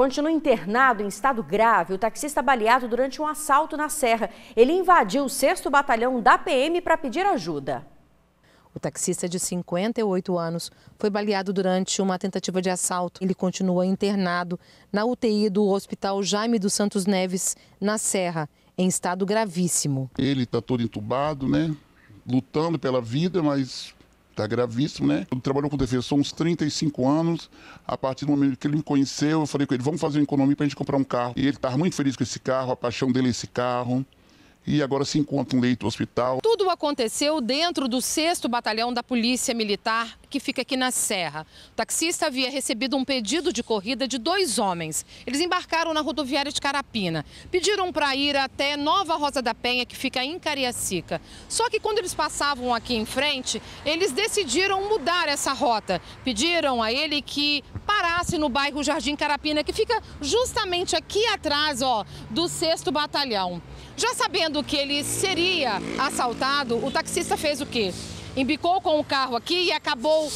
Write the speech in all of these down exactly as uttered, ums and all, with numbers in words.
Continua internado em estado grave o taxista baleado durante um assalto na Serra. Ele invadiu o sexto Batalhão da P M para pedir ajuda. O taxista de cinquenta e oito anos foi baleado durante uma tentativa de assalto. Ele continua internado na U T I do Hospital Jaime dos Santos Neves, na Serra, em estado gravíssimo. Ele está todo entubado, né? Lutando pela vida, mas está gravíssimo, né? Ele trabalhou com defensor uns trinta e cinco anos. A partir do momento que ele me conheceu, eu falei com ele, vamos fazer uma economia para a gente comprar um carro. E ele está muito feliz com esse carro, a paixão dele é esse carro. E agora se encontra um leito no hospital. Tudo aconteceu dentro do sexto Batalhão da Polícia Militar, que fica aqui na Serra. O taxista havia recebido um pedido de corrida de dois homens. Eles embarcaram na rodoviária de Carapina. Pediram para ir até Nova Rosa da Penha, que fica em Cariacica. Só que quando eles passavam aqui em frente, eles decidiram mudar essa rota. Pediram a ele que parasse no bairro Jardim Carapina, que fica justamente aqui atrás, ó, do sexto Batalhão. Já sabendo que ele seria assaltado, o taxista fez o quê? Embicou com o carro aqui e acabou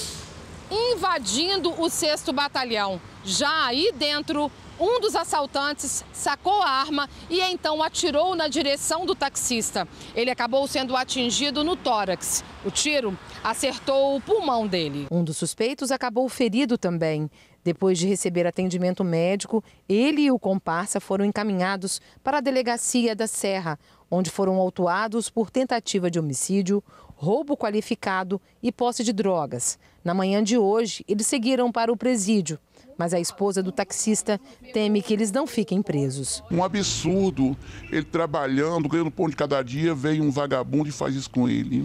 invadindo o sexto Batalhão. Já aí dentro, um dos assaltantes sacou a arma e então atirou na direção do taxista. Ele acabou sendo atingido no tórax. O tiro acertou o pulmão dele. Um dos suspeitos acabou ferido também. Depois de receber atendimento médico, ele e o comparsa foram encaminhados para a delegacia da Serra, onde foram autuados por tentativa de homicídio, roubo qualificado e posse de drogas. Na manhã de hoje, eles seguiram para o presídio, mas a esposa do taxista teme que eles não fiquem presos. Um absurdo, ele trabalhando, ganhando pão de cada dia, vem um vagabundo e faz isso com ele.